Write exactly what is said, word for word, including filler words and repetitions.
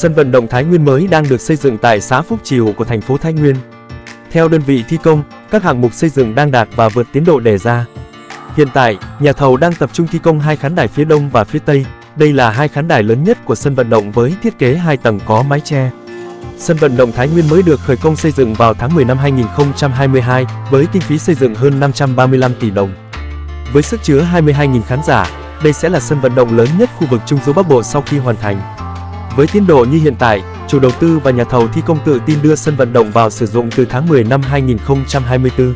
Sân vận động Thái Nguyên mới đang được xây dựng tại xã Phúc Triều của thành phố Thái Nguyên. Theo đơn vị thi công, các hạng mục xây dựng đang đạt và vượt tiến độ đề ra. Hiện tại, nhà thầu đang tập trung thi công hai khán đài phía đông và phía tây. Đây là hai khán đài lớn nhất của sân vận động với thiết kế hai tầng có mái che. Sân vận động Thái Nguyên mới được khởi công xây dựng vào tháng mười năm hai nghìn không trăm hai mươi hai với kinh phí xây dựng hơn năm trăm ba mươi lăm tỷ đồng. Với sức chứa hai mươi hai nghìn khán giả, đây sẽ là sân vận động lớn nhất khu vực Trung Du Bắc Bộ sau khi hoàn thành. Với tiến độ như hiện tại, chủ đầu tư và nhà thầu thi công tự tin đưa sân vận động vào sử dụng từ tháng mười năm hai nghìn không trăm hai mươi tư.